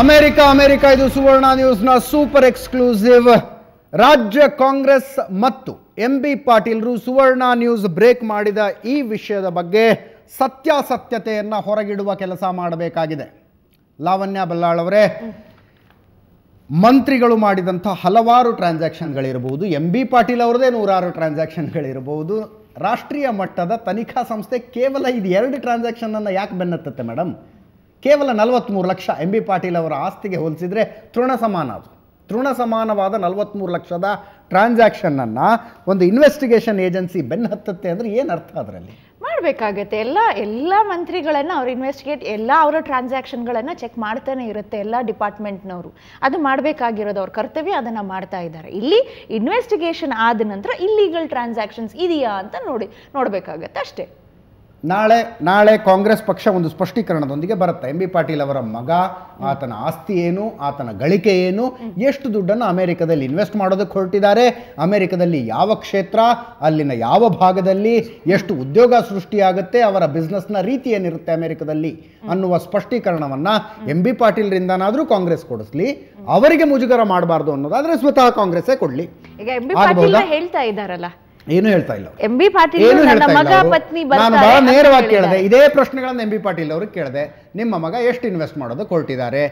America ಇದು ಸುವರ್ಣ ನ್ಯೂಸ್ನ super exclusive. ರಾಜ್ಯ ಕಾಂಗ್ರೆಸ್ ಮತ್ತು ಎಂಬಿ ಪಾಟೀಲ್ರು ಸುವರ್ಣ ನ್ಯೂಸ್ ಬ್ರೇಕ್ ಮಾಡಿದ ಈ ವಿಷಯದ ಬಗ್ಗೆ ಸತ್ಯಾಸತ್ಯತೆಯನ್ನು ಹೊರಗಿಡುವ ಕೆಲಸ ಮಾಡಬೇಕಾಗಿದೆ. ಲಾವಣ್ಯ ಬಲ್ಲಾಳವರೇ, ಮಂತ್ರಿಗಳು ಮಾಡಿದಂಥ ಹಲವಾರು ಟ್ರಾನ್ಸಾಕ್ಷನ್ಗಳಿರಬಹುದು, ಎಂಬಿ ಪಾಟೀಲ್ ಅವರದೇ ನೂರಾರು ಟ್ರಾನ್ಸಾಕ್ಷನ್ಗಳಿರಬಹುದು. ರಾಷ್ಟ್ರೀಯ ಮಟ್ಟದ ತನಿಖಾ ಸಂಸ್ಥೆ ಕೇವಲ ಇದು ಎರಡು ಟ್ರಾನ್ಸಾಕ್ಷನನ್ನು ಯಾಕೆ ಬೆನ್ನತ್ತುತ್ತೆ ಮೇಡಮ್? ಕೇವಲ 43 ಲಕ್ಷ ಎಂಬಿ ಪಾಟೀಲ್ ಅವರ ಆಸ್ತಿಗೆ ಹೋಲಿಸಿದರೆ ತೃಣ ಸಮಾನವಾದ 43 ಲಕ್ಷದ ಟ್ರಾನ್ಸಾಕ್ಷನನ್ನು ಒಂದು ಇನ್ವೆಸ್ಟಿಗೇಷನ್ ಏಜೆನ್ಸಿ ಬೆನ್ನತ್ತುತ್ತೆ ಅಂದರೆ ಏನು ಅರ್ಥ? ಅದರಲ್ಲಿ ಮಾಡಬೇಕಾಗತ್ತೆ. ಎಲ್ಲ ಮಂತ್ರಿಗಳನ್ನು ಅವ್ರು ಇನ್ವೆಸ್ಟಿಗೇಟ್, ಅವರ ಟ್ರಾನ್ಸಾಕ್ಷನ್ಗಳನ್ನು ಚೆಕ್ ಮಾಡ್ತಾನೆ ಇರುತ್ತೆ ಎಲ್ಲ ಡಿಪಾರ್ಟ್ಮೆಂಟ್ನವರು. ಅದು ಮಾಡಬೇಕಾಗಿರೋದು ಅವ್ರ ಕರ್ತವ್ಯ, ಅದನ್ನು ಮಾಡ್ತಾ ಇದ್ದಾರೆ. ಇಲ್ಲಿ ಇನ್ವೆಸ್ಟಿಗೇಷನ್ ಆದ ನಂತರ ಇಲ್ಲೀಗಲ್ ಟ್ರಾನ್ಸಾಕ್ಷನ್ಸ್ ಇದೆಯಾ ಅಂತ ನೋಡಬೇಕಾಗತ್ತೆ ಅಷ್ಟೇ. ನಾಳೆ ಕಾಂಗ್ರೆಸ್ ಪಕ್ಷ ಒಂದು ಸ್ಪಷ್ಟೀಕರಣದೊಂದಿಗೆ ಬರುತ್ತೆ. ಎಂ ಬಿ ಪಾಟೀಲ್ ಅವರ ಮಗ, ಆತನ ಆಸ್ತಿ ಏನು, ಆತನ ಗಳಿಕೆ ಏನು, ಎಷ್ಟು ದುಡ್ಡನ್ನು ಅಮೆರಿಕದಲ್ಲಿ ಇನ್ವೆಸ್ಟ್ ಮಾಡೋದಕ್ಕೆ ಹೊರಟಿದ್ದಾರೆ, ಅಮೆರಿಕದಲ್ಲಿ ಯಾವ ಕ್ಷೇತ್ರ, ಅಲ್ಲಿನ ಯಾವ ಭಾಗದಲ್ಲಿ ಎಷ್ಟು ಉದ್ಯೋಗ ಸೃಷ್ಟಿಯಾಗುತ್ತೆ, ಅವರ ಬಿಸ್ನೆಸ್ನ ರೀತಿ ಏನಿರುತ್ತೆ ಅಮೆರಿಕದಲ್ಲಿ ಅನ್ನುವ ಸ್ಪಷ್ಟೀಕರಣವನ್ನು ಎಂ ಬಿ ಪಾಟೀಲ್ರಿಂದನಾದರೂ ಕಾಂಗ್ರೆಸ್ ಕೊಡಿಸ್ಲಿ. ಅವರಿಗೆ ಮುಜುಗರ ಮಾಡಬಾರ್ದು ಅನ್ನೋದಾದರೆ ಸ್ವತಃ ಕಾಂಗ್ರೆಸ್ಸೇ ಕೊಡಲಿ. ಹೇಳ್ತಾ ಇದ್ದಾರಲ್ಲ, ಏನು ಹೇಳ್ತಾ ಇಲ್ಲ. ಎಂಬಿ ಪಾಟೀಲ್ ಬಹಳ ನೇರವಾಗಿ ಕೇಳಿದೆ, ಇದೇ ಪ್ರಶ್ನೆಗಳನ್ನು ಎಂಬಿ ಪಾಟೀಲ್ ಅವರು ಕೇಳಿದೆ. ನಿಮ್ಮ ಮಗ ಎಷ್ಟು ಇನ್ವೆಸ್ಟ್ ಮಾಡೋದಕ್ಕೆ ಹೊರಟಿದ್ದಾರೆ,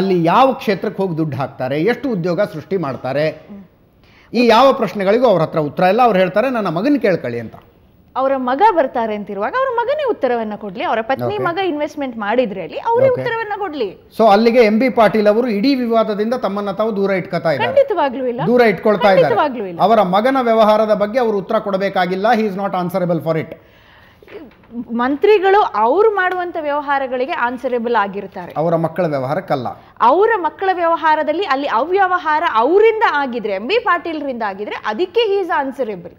ಅಲ್ಲಿ ಯಾವ ಕ್ಷೇತ್ರಕ್ಕೆ ಹೋಗಿ ದುಡ್ಡು ಹಾಕ್ತಾರೆ, ಎಷ್ಟು ಉದ್ಯೋಗ ಸೃಷ್ಟಿ ಮಾಡ್ತಾರೆ, ಈ ಯಾವ ಪ್ರಶ್ನೆಗಳಿಗೂ ಅವ್ರ ಹತ್ರ ಉತ್ತರ ಇಲ್ಲ. ಅವ್ರು ಹೇಳ್ತಾರೆ ನನ್ನ ಮಗನ ಕೇಳ್ಕೊಳ್ಳಿ ಅಂತ. ಅವರ ಮಗ ಬರ್ತಾರೆ ಅಂತಿರುವಾಗ ಅವ್ರ ಮಗನೇ ಉತ್ತರವನ್ನ ಕೊಡ್ಲಿ. ಅವರ ಪತ್ನಿ ಮಗ ಇನ್ವೆಸ್ಟ್ಮೆಂಟ್ ಮಾಡಿದ್ರೆ ಅಲ್ಲಿ ಅವರೇ ಉತ್ತರವನ್ನ ಕೊಡ್ಲಿ. ಸೊ ಅಲ್ಲಿಗೆ ಎಂ ಬಿ ಪಾಟೀಲ್ ಅವರು ಇಡೀ ವಿವಾದದಿಂದ ತಮ್ಮನ್ನ ತಾವು ದೂರ ಇಟ್ಕೊಳ್ತಾ ಇದ್ದಾರೆ. ಅವರ ಮಗನ ವ್ಯವಹಾರದ ಬಗ್ಗೆ ಅವರು ಉತ್ತರ ಕೊಡಬೇಕಾಗಿಲ್ಲ. He is not answerable for it. ಮಂತ್ರಿಗಳು ಅವ್ರು ಮಾಡುವಂತ ವ್ಯವಹಾರಗಳಿಗೆ ಆನ್ಸರೇಬಲ್ ಆಗಿರ್ತಾರೆ, ಅವರ ಮಕ್ಕಳ ವ್ಯವಹಾರಕ್ಕಲ್ಲ. ಅವರ ಮಕ್ಕಳ ವ್ಯವಹಾರದಲ್ಲಿ ಅಲ್ಲಿ ಅವ್ಯವಹಾರ ಅವರಿಂದ ಆಗಿದ್ರೆ, ಎಂ ಬಿ ಪಾಟೀಲ್ರಿಂದ ಆಗಿದ್ರೆ ಅದಕ್ಕೆ ಹಿ ಇಸ್ ಆನ್ಸರೇಬಲ್.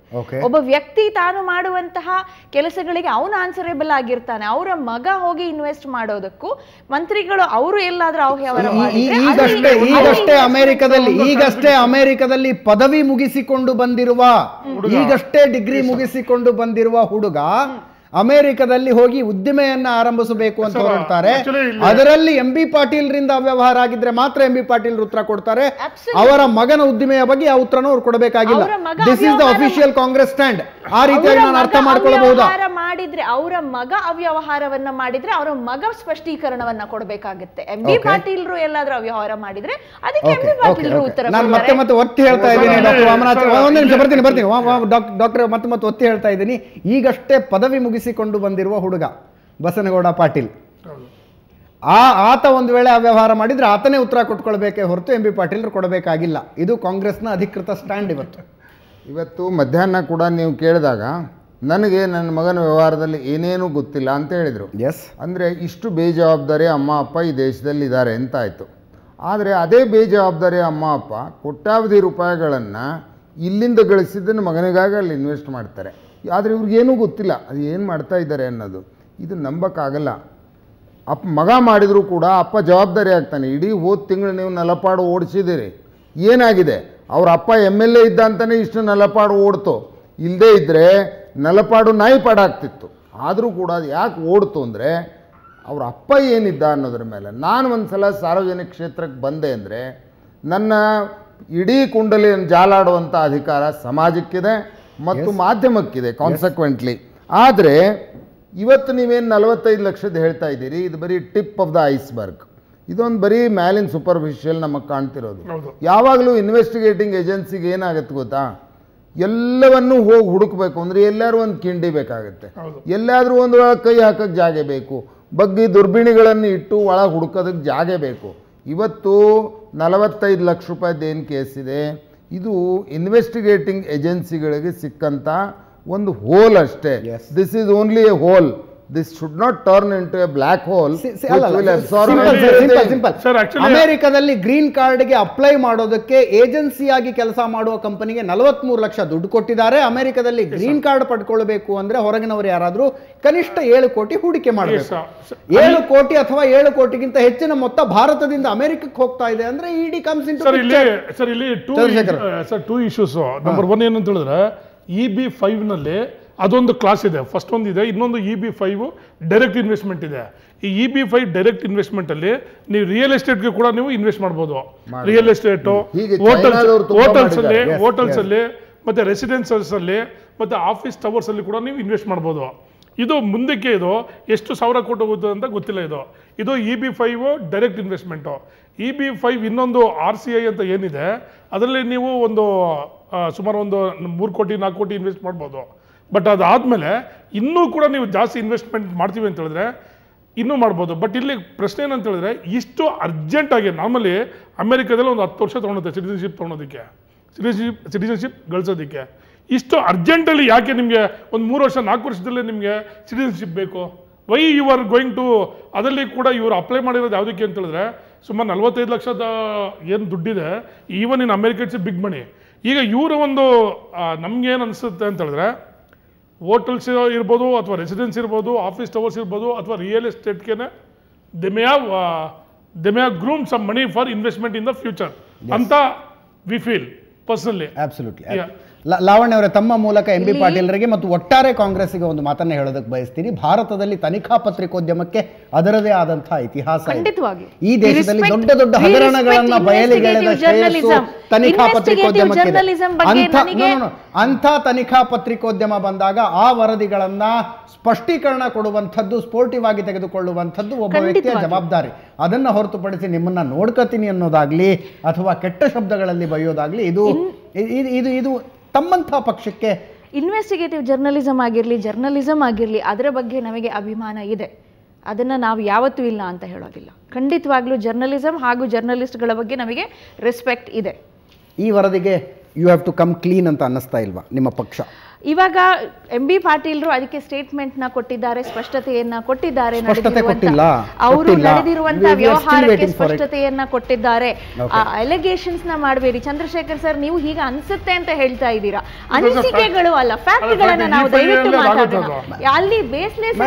ಒಬ್ಬ ವ್ಯಕ್ತಿ ತಾನು ಮಾಡುವಂತಹ ಕೆಲಸಗಳಿಗೆ ಅವನು ಆನ್ಸರೇಬಲ್ ಆಗಿರ್ತಾನೆ. ಅವರ ಮಗ ಹೋಗಿ ಇನ್ವೆಸ್ಟ್ ಮಾಡೋದಕ್ಕೂ ಮಂತ್ರಿಗಳು ಅವರು ಎಲ್ಲಾದ್ರೂ ಅವ್ಯವಹಾರ ಈಗಷ್ಟೇ ಅಮೆರಿಕದಲ್ಲಿ ಪದವಿ ಮುಗಿಸಿಕೊಂಡು ಬಂದಿರುವ, ಈಗಷ್ಟೇ ಡಿಗ್ರಿ ಮುಗಿಸಿಕೊಂಡು ಬಂದಿರುವ ಹುಡುಗ ಅಮೆರಿಕದಲ್ಲಿ ಹೋಗಿ ಉದ್ದಿಮೆಯನ್ನ ಆರಂಭಿಸಬೇಕು ಅಂತ ಹೊರಡ್ತಾರೆ. ಅದರಲ್ಲಿ ಎಂ ಬಿ ಪಾಟೀಲ್ ರಿಂದ ಅವ್ಯವಹಾರ ಆಗಿದ್ರೆ ಮಾತ್ರ ಎಂ ಬಿ ಪಾಟೀಲ್ ಉತ್ತರ ಕೊಡ್ತಾರೆ. ಅವರ ಮಗನ ಉದ್ದಿಮೆಯ ಬಗ್ಗೆ ಯಾವ ಉತ್ತರನೂ ಅವ್ರು ಕೊಡಬೇಕಾಗಿಲ್ಲ. This is the official Congress stand. ಆ ರೀತಿಯಾಗಿ ನಾನು ಅರ್ಥ ಮಾಡ್ಕೊಳ್ಳಬಹುದಾ? ಮಾಡಿದ್ರೆ ಅವರ ಮಗ ಅವ್ಯವಹಾರವನ್ನ ಮಾಡಿದ್ರೆ ಅವರ ಮಗ ಸ್ಪಷ್ಟೀಕರಣವನ್ನ ಕೊಡಬೇಕಾಗುತ್ತೆ. ಎಂ ಬಿ ಪಾಟೀಲ್ರು ಎಲ್ಲಾದ್ರೂ ಅವ್ಯವಹಾರ ಮಾಡಿದ್ರೆ ಅದಕ್ಕೆ ಎಂ ಬಿ ಪಾಟೀಲ್ರು ಉತ್ತರ. ನಾನು ಮತ್ತೆ ಒತ್ತಿ ಹೇಳ್ತಾ ಇದ್ದೀನಿ ಡಾಕ್ಟರ್ ವಾಮನಾಥ್, ಒಂದು ನಿಮಿಷ ಬರ್ತೀನಿ ಡಾಕ್ಟರ್, ಮತ್ತೆ ಒತ್ತಿ ಹೇಳ್ತಾ ಇದ್ದೀನಿ. ಈಗಷ್ಟೇ ಪದವಿ ಮುಗಿಸಿಕೊಂಡು ಬಂದಿರುವ ಹುಡುಗ ಬಸನಗೌಡ ಪಾಟೀಲ್, ಆತ ಒಂದು ವೇಳೆ ಅವ್ಯವಹಾರ ಮಾಡಿದ್ರೆ ಆತನೇ ಉತ್ತರ ಕೊಟ್ಕೊಳ್ಬೇಕೇ ಹೊರತು ಎಂ ಬಿ ಪಾಟೀಲ್ರು ಕೊಡಬೇಕಾಗಿಲ್ಲ. ಇದು ಕಾಂಗ್ರೆಸ್ನ ಅಧಿಕೃತ ಸ್ಟ್ಯಾಂಡ್. ಇವತ್ತು ಮಧ್ಯಾಹ್ನ ಕೂಡ ನೀವು ಕೇಳಿದಾಗ ನನಗೆ ನನ್ನ ಮಗನ ವ್ಯವಹಾರದಲ್ಲಿ ಏನೇನೂ ಗೊತ್ತಿಲ್ಲ ಅಂತ ಹೇಳಿದರು. ಎಸ್, ಅಂದರೆ ಇಷ್ಟು ಬೇಜವಾಬ್ದಾರಿ ಅಮ್ಮ ಅಪ್ಪ ಈ ದೇಶದಲ್ಲಿ ಇದ್ದಾರೆ ಅಂತ ಆಯಿತು. ಆದರೆ ಅದೇ ಬೇಜವಾಬ್ದಾರಿ ಅಮ್ಮ ಅಪ್ಪ ಕೋಟ್ಯಾವಧಿ ರೂಪಾಯಿಗಳನ್ನು ಇಲ್ಲಿಂದ ಗಳಿಸಿದ್ದನ್ನು ಮಗನಿಗಾಗಿ ಅಲ್ಲಿ ಇನ್ವೆಸ್ಟ್ ಮಾಡ್ತಾರೆ. ಆದರೆ ಇವ್ರಿಗೇನೂ ಗೊತ್ತಿಲ್ಲ ಅದು ಏನು ಮಾಡ್ತಾ ಇದ್ದಾರೆ ಅನ್ನೋದು. ಇದು ನಂಬಕ್ಕಾಗಲ್ಲ. ಮಗ ಮಾಡಿದರೂ ಕೂಡ ಅಪ್ಪ ಜವಾಬ್ದಾರಿ ಆಗ್ತಾನೆ. ಇಡೀ ಹೋದ ತಿಂಗಳು ನೀವು ನಲಪಾಡು ಓಡಿಸಿದ್ದೀರಿ, ಏನಾಗಿದೆ? ಅವ್ರ ಅಪ್ಪ MLA ಇದ್ದ ಅಂತಲೇ ಇಷ್ಟು ನಲಪಾಡು ಓಡ್ತು. ಇಲ್ಲದೇ ಇದ್ದರೆ ನಲಪಾಡು ನಾಯಿ ಪಾಡಾಗ್ತಿತ್ತು. ಆದರೂ ಕೂಡ ಅದು ಯಾಕೆ ಓಡ್ತು ಅಂದರೆ ಅವ್ರ ಅಪ್ಪ ಏನಿದ್ದ ಅನ್ನೋದ್ರ ಮೇಲೆ. ನಾನು ಒಂದು ಸಲ ಸಾರ್ವಜನಿಕ ಕ್ಷೇತ್ರಕ್ಕೆ ಬಂದೆ ಅಂದರೆ ನನ್ನ ಇಡೀ ಕುಂಡಲಿಯನ್ನು ಜಾಲಾಡುವಂಥ ಅಧಿಕಾರ ಸಮಾಜಕ್ಕಿದೆ ಮತ್ತು ಮಾಧ್ಯಮಕ್ಕಿದೆ ಕಾನ್ಸಿಕ್ವೆಂಟ್ಲಿ. ಆದರೆ ಇವತ್ತು ನೀವೇನು 45 ಲಕ್ಷದ ಹೇಳ್ತಾ ಇದ್ದೀರಿ, ಇದು ಬರೀ ಟಿಪ್ ಆಫ್ ದ ಐಸ್ಬರ್ಗ್. ಇದೊಂದು ಬರೀ ಮ್ಯಾಲಿನ್ ಸೂಪರ್ಫಿಷಿಯಲ್ ನಮಗೆ ಕಾಣ್ತಿರೋದು. ಯಾವಾಗಲೂ ಇನ್ವೆಸ್ಟಿಗೇಟಿಂಗ್ ಏಜೆನ್ಸಿಗೆ ಏನಾಗತ್ತೆ ಗೊತ್ತಾ, ಎಲ್ಲವನ್ನೂ ಹೋಗಿ ಹುಡುಕಬೇಕು ಅಂದರೆ ಎಲ್ಲರೂ ಒಂದು ಕಿಂಡಿ ಬೇಕಾಗುತ್ತೆ, ಎಲ್ಲಾದರೂ ಒಂದು ಒಳಗೆ ಕೈ ಹಾಕೋಕ್ಕೆ ಜಾಗೆ ಬೇಕು, ಬಗ್ಗಿ ದುರ್ಬಿಣಿಗಳನ್ನು ಇಟ್ಟು ಒಳಗೆ ಹುಡುಕೋದಕ್ಕೆ ಜಾಗೆ ಬೇಕು. ಇವತ್ತು 45 ಲಕ್ಷ ರೂಪಾಯಿದೇನು ಕೇಸಿದೆ, ಇದು ಇನ್ವೆಸ್ಟಿಗೇಟಿಂಗ್ ಏಜೆನ್ಸಿಗಳಿಗೆ ಸಿಕ್ಕಂಥ ಒಂದು ಹೋಲ್ ಅಷ್ಟೇ. This is only a hole. This should not turn into a black hole. Simple. ಅಮೆರಿಕದಲ್ಲಿ ಗ್ರೀನ್ ಕಾರ್ಡ್ಗೆ ಅಪ್ಲೈ ಮಾಡೋದಕ್ಕೆ ಏಜೆನ್ಸಿಯಾಗಿ ಕೆಲಸ ಮಾಡುವ ಕಂಪನಿಗೆ 43 ಲಕ್ಷ ದುಡ್ಡು ಕೊಟ್ಟಿದ್ದಾರೆ. ಅಮೆರಿಕದಲ್ಲಿ ಗ್ರೀನ್ ಕಾರ್ಡ್ ಪಡ್ಕೊಳ್ಬೇಕು ಅಂದ್ರೆ ಹೊರಗಿನವರು ಯಾರಾದರೂ ಕನಿಷ್ಠ 7 ಕೋಟಿ ಹೂಡಿಕೆ ಮಾಡಬೇಕು. 7 ಕೋಟಿ ಅಥವಾ 7 ಕೋಟಿಗಿಂತ ಹೆಚ್ಚಿನ ಮೊತ್ತ ಭಾರತದಿಂದ ಅಮೆರಿಕಕ್ಕೆ ಹೋಗ್ತಾ ಇದೆ ಅಂದ್ರೆ ಇಡಿ ಕಮ್ಸ್ ಇಂಟು ಸರ್ ಇಲ್ಲಿ 2 ಇಶ್ಯೂಸ್. ನಂಬರ್ 1 ಏನಂತ ಹೇಳಿದ್ರೆ EB-5 ನಲ್ಲಿ ಅದೊಂದು ಕ್ಲಾಸ್ ಇದೆ ಫಸ್ಟ್ ಒಂದು ಇದೆ ಇನ್ನೊಂದು EB-5 ಡೈರೆಕ್ಟ್ ಇನ್ವೆಸ್ಟ್ಮೆಂಟ್ ಇದೆ ಈ EB-5 ಡೈರೆಕ್ಟ್ ಇನ್ವೆಸ್ಟ್ಮೆಂಟ್ ಅಲ್ಲಿ ನೀವು ರಿಯಲ್ ಎಸ್ಟೇಟ್ ಗೆ ಕೂಡ ನೀವು ಇನ್ವೆಸ್ಟ್ ಮಾಡಬಹುದು ರಿಯಲ್ ಎಸ್ಟೇಟ್ ಹೋಟೆಲ್ಸ್ ಅಲ್ಲಿ ಮತ್ತೆ ರೆಸಿಡೆನ್ಸಸ್ ಅಲ್ಲಿ ಮತ್ತೆ ಆಫೀಸ್ ಟವರ್ಸ್ ಅಲ್ಲಿ ಕೂಡ ನೀವು ಇನ್ವೆಸ್ಟ್ ಮಾಡಬಹುದು ಇದು ಮುಂದಕ್ಕೆ ಇದು ಎಷ್ಟು ಸಾವಿರ ಕೋಟಿ ಹೋಗುತ್ತೆ ಅಂತ ಗೊತ್ತಿಲ್ಲ ಇದು ಇದು EB-5 ಡೈರೆಕ್ಟ್ ಇನ್ವೆಸ್ಟ್ಮೆಂಟ್ EB-5 ಇನ್ನೊಂದು RCI ಅಂತ ಏನಿದೆ ಅದರಲ್ಲಿ ನೀವು ಒಂದು ಸುಮಾರು ಒಂದು 3 ಕೋಟಿ 4 ಕೋಟಿ ಇನ್ವೆಸ್ಟ್ ಮಾಡಬಹುದು ಬಟ್ ಅದಾದ ಮೇಲೆ ಇನ್ನೂ ಕೂಡ ನೀವು ಜಾಸ್ತಿ ಇನ್ವೆಸ್ಟ್ಮೆಂಟ್ ಮಾಡ್ತೀವಿ ಅಂತ ಹೇಳಿದ್ರೆ ಇನ್ನೂ ಮಾಡಬಹುದು ಬಟ್ ಇಲ್ಲಿ ಪ್ರಶ್ನೆ ಏನು ಅಂತ ಹೇಳಿದ್ರೆ ಇಷ್ಟು ಅರ್ಜೆಂಟ್ ಆಗಿ ನಾರ್ಮಲಿ ಅಮೆರಿಕದಲ್ಲಿ ಒಂದು 10 ವರ್ಷ ತಗೊಳುತ್ತೆ ಸಿಟಿಜನ್ಶಿಪ್ ಗಳಿಸೋದಕ್ಕೆ ಇಷ್ಟು ಅರ್ಜೆಂಟ್ ಅಲ್ಲಿ ಯಾಕೆ ನಿಮಗೆ ಒಂದು 3 ವರ್ಷ 4 ವರ್ಷದಲ್ಲೇ ನಿಮಗೆ ಸಿಟಿಜನ್ಶಿಪ್ ಬೇಕು why you are going to ಅದರಲ್ಲಿ ಕೂಡ ಇವರು ಅಪ್ಲೈ ಮಾಡಿರೋದು ಯಾವುದಕ್ಕೆ ಅಂತ ಹೇಳಿದ್ರೆ ಸುಮಾರು 45 ಲಕ್ಷದ ಏನು ದುಡ್ಡಿದೆ even in America it's big money ಈಗ ಇವರು ಒಂದು ನಮ್ಗೆ ಏನು ಅನಿಸುತ್ತೆ ಅಂತ ಹೇಳಿದ್ರೆ ಹೋಟೆಲ್ಸ್ ಇರ್ಬೋದು ಅಥವಾ ರೆಸಿಡೆನ್ಸ್ ಇರ್ಬೋದು ಆಫೀಸ್ ಟವರ್ಸ್ ಇರ್ಬೋದು ಅಥವಾ ರಿಯಲ್ ಎಸ್ಟೇಟ್ಗೆ they may have groom some money for investment in the future ಅಂತ we feel personally absolutely Lavanya ಅವರ ತಮ್ಮ ಮೂಲಕ MB ಪಾಟೀಲ್ರಿಗೆ ಮತ್ತು ಒಟ್ಟಾರೆ ಕಾಂಗ್ರೆಸ್ಸಿಗೆ ಒಂದು ಮಾತನ್ನ ಹೇಳೋದಕ್ಕೆ ಬಯಸ್ತೀನಿ ಭಾರತದಲ್ಲಿ ತನಿಖಾ ಪತ್ರಿಕೋದ್ಯಮಕ್ಕೆ ಅದರದೇ ಆದಂತಹ ಇತಿಹಾಸ ಈ ದೇಶದಲ್ಲಿ ದೊಡ್ಡ ದೊಡ್ಡ ಹಗರಣಗಳನ್ನು ಬಯಲಿಗೆಳೆದ ಶ್ರೇಯಸ್ಸು ತನಿಖಾ ಪತ್ರಿಕೋದ್ಯಮಕ್ಕೆ ಅಂಥ ತನಿಖಾ ಪತ್ರಿಕೋದ್ಯಮ ಬಂದಾಗ ಆ ವರದಿಗಳನ್ನ ಸ್ಪಷ್ಟೀಕರಣ ಕೊಡುವಂಥದ್ದು ಸ್ಪೋರ್ಟಿವ್ ಆಗಿ ತೆಗೆದುಕೊಳ್ಳುವಂಥದ್ದು ಒಬ್ಬ ವ್ಯಕ್ತಿಯ ಜವಾಬ್ದಾರಿ ಅದನ್ನು ಹೊರತುಪಡಿಸಿ ನಿಮ್ಮನ್ನ ನೋಡ್ಕತೀನಿ ಅನ್ನೋದಾಗ್ಲಿ ಅಥವಾ ಕೆಟ್ಟ ಶಬ್ದಗಳಲ್ಲಿ ಬೈಯೋದಾಗ್ಲಿ ಇದು ಇದು ಇದು ತಮ್ಮಂತಹ ಪಕ್ಷಕ್ಕೆ ಇನ್ವೆಸ್ಟಿಗೇಟಿವ್ ಜರ್ನಲಿಸಮ್ ಆಗಿರಲಿ ಅದರ ಬಗ್ಗೆ ನಮಗೆ ಅಭಿಮಾನ ಇದೆ ಅದನ್ನು ನಾವು ಯಾವತ್ತೂ ಇಲ್ಲ ಅಂತ ಹೇಳೋದಿಲ್ಲ ಖಂಡಿತವಾಗ್ಲೂ ಜರ್ನಲಿಸಮ್ ಹಾಗೂ ಜರ್ನಲಿಸ್ಟ್ಗಳ ಬಗ್ಗೆ ನಮಗೆ ರೆಸ್ಪೆಕ್ಟ್ ಇದೆ ಈ ವರದಿಗೆ you have to come clean ಅಂತ ಅನ್ನಿಸ್ತಾ ಇಲ್ವಾ ನಿಮ್ಮ ಪಕ್ಷ ಇವಾಗ MB ಪಾಟೀಲ್ರು ಅದಕ್ಕೆ ಸ್ಟೇಟ್ಮೆಂಟ್ನ ಕೊಟ್ಟಿದ್ದಾರೆ ಸ್ಪಷ್ಟತೆಯನ್ನ ಕೊಟ್ಟಿದ್ದಾರೆ ಅವರು ನಡೆದಿರುವಂತಹ ವ್ಯವಹಾರಕ್ಕೆ ಸ್ಪಷ್ಟತೆಯನ್ನ ಕೊಟ್ಟಿದ್ದಾರೆ ಅಲಿಗೇಷನ್ಸ್ ನ ಮಾಡಬೇಡಿ ಚಂದ್ರಶೇಖರ್ ಸರ್ ನೀವು ಹೀಗೆ ಅನ್ಸುತ್ತೆ ಅಂತ ಹೇಳ್ತಾ ಇದ್ದೀರಾ ಅನಿಸಿಕೆಗಳು ಅಲ್ಲ ಫ್ಯಾಕ್ಟ್ಗಳನ್ನ ನಾವು ದಯವಿಟ್ಟು ಮಾತಾಡೋಣ ಅಲ್ಲಿ ಬೇಸ್ಲೆಸ್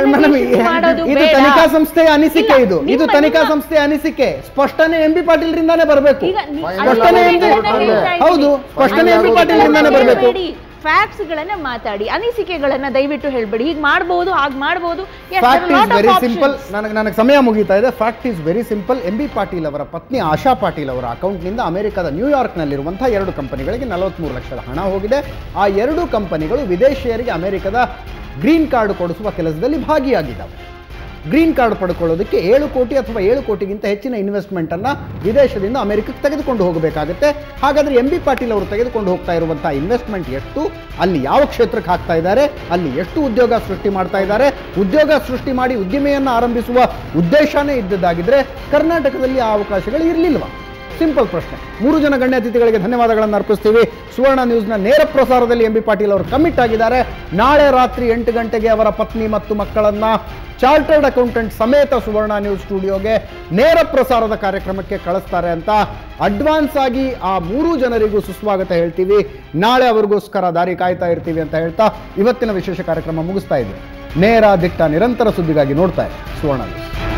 ಮಾಡೋದು ಬೇಡ ತನಿಖಾ ಸಂಸ್ಥೆಯ ಅನಿಸಿಕೆ ಇದು ತನಿಖಾ ಸಂಸ್ಥೆಯ ಅನಿಸಿಕೆ ಸ್ಪಷ್ಟನೆ MB ಪಾಟೀಲ್ರಿಂದಾನೇ ಬರಬೇಕು ಹೌದು ಸ್ಪಷ್ಟನೆ MB ಪಾಟೀಲ್ರಿಂದಾನೇ ಬರಬೇಕು ಫ್ಯಾಕ್ಟ್ಸ್ ಗಳನ್ನ ಮಾತಾಡಿ ಅನಿಸಿಕೆಗಳನ್ನ ದಯವಿಟ್ಟು ಹೇಳ್ಬೇಡಿ ಹೀಗೆ ಮಾಡಬಹುದು ಹಾಗೆ ಮಾಡಬಹುದು ನನಗೆ ಸಮಯ ಮುಗಿತಾ ಇದೆ fact is very simple MB ಪಾಟೀಲ್ ಅವರ ಪತ್ನಿ ಆಶಾ ಪಾಟೀಲ್ ಅವರ ಅಕೌಂಟ್ನಿಂದ ಅಮೆರಿಕದ ನ್ಯೂಯಾರ್ಕ್ನಲ್ಲಿರುವಂತಹ 2 ಕಂಪನಿಗಳಿಗೆ 43 ಲಕ್ಷದ ಹಣ ಹೋಗಿದೆ ಆ 2 ಕಂಪನಿಗಳು ವಿದೇಶಿಯರಿಗೆ ಅಮೆರಿಕದ ಗ್ರೀನ್ ಕಾರ್ಡ್ ಕೊಡಿಸುವ ಕೆಲಸದಲ್ಲಿ ಭಾಗಿಯಾಗಿದ್ದಾವೆ ಗ್ರೀನ್ ಕಾರ್ಡ್ ಪಡ್ಕೊಳ್ಳೋದಕ್ಕೆ 7 ಕೋಟಿ ಅಥವಾ 7 ಕೋಟಿಗಿಂತ ಹೆಚ್ಚಿನ ಇನ್ವೆಸ್ಟ್ಮೆಂಟನ್ನು ವಿದೇಶದಿಂದ ಅಮೆರಿಕಕ್ಕೆ ತೆಗೆದುಕೊಂಡು ಹೋಗಬೇಕಾಗುತ್ತೆ ಹಾಗಾದರೆ MB ಪಾಟೀಲ್ ಅವರು ತೆಗೆದುಕೊಂಡು ಹೋಗ್ತಾ ಇರುವಂಥ ಇನ್ವೆಸ್ಟ್ಮೆಂಟ್ ಎಷ್ಟು ಅಲ್ಲಿ ಯಾವ ಕ್ಷೇತ್ರಕ್ಕೆ ಹಾಕ್ತಾ ಇದ್ದಾರೆ ಅಲ್ಲಿ ಎಷ್ಟು ಉದ್ಯೋಗ ಸೃಷ್ಟಿ ಮಾಡ್ತಾ ಇದ್ದಾರೆ ಉದ್ಯೋಗ ಸೃಷ್ಟಿ ಮಾಡಿ ಉದ್ದಿಮೆಯನ್ನು ಆರಂಭಿಸುವ ಉದ್ದೇಶನೇ ಇದ್ದದ್ದಾಗಿದ್ದರೆ ಕರ್ನಾಟಕದಲ್ಲಿ ಆ ಅವಕಾಶಗಳು ಇರಲಿಲ್ವ ಸಿಂಪಲ್ ಪ್ರಶ್ನೆ 3 ಜನ ಗಣ್ಯ ಅತಿಥಿಗಳಿಗೆ ಧನ್ಯವಾದಗಳನ್ನು ಅರ್ಪಿಸ್ತೀವಿ ಸುವರ್ಣ ನ್ಯೂಸ್ನ ನೇರ ಪ್ರಸಾರದಲ್ಲಿ MB ಪಾಟೀಲ್ ಅವರು ಕಮಿಟ್ ಆಗಿದ್ದಾರೆ ನಾಳೆ ರಾತ್ರಿ 8 ಗಂಟೆಗೆ ಅವರ ಪತ್ನಿ ಮತ್ತು ಮಕ್ಕಳನ್ನು ಚಾರ್ಟರ್ಡ್ ಅಕೌಂಟೆಂಟ್ ಸಮೇತ ಸುವರ್ಣ ನ್ಯೂಸ್ ಸ್ಟುಡಿಯೋಗೆ ನೇರ ಪ್ರಸಾರದ ಕಾರ್ಯಕ್ರಮಕ್ಕೆ ಕಳಿಸ್ತಾರೆ ಅಂತ ಅಡ್ವಾನ್ಸ್ ಆಗಿ ಆ 3 ಜನರಿಗೂ ಸುಸ್ವಾಗತ ಹೇಳ್ತೀವಿ ನಾಳೆ ಅವರಿಗೋಸ್ಕರ ದಾರಿ ಕಾಯ್ತಾ ಇರ್ತೀವಿ ಅಂತ ಹೇಳ್ತಾ ಇವತ್ತಿನ ವಿಶೇಷ ಕಾರ್ಯಕ್ರಮ ಮುಗಿಸ್ತಾ ಇದ್ದೀವಿ ನೇರ ದಿಟ್ಟ ನಿರಂತರ ಸುದ್ದಿಗಾಗಿ ನೋಡ್ತಾ ಇರಿ ಸುವರ್ಣ ನ್ಯೂಸ್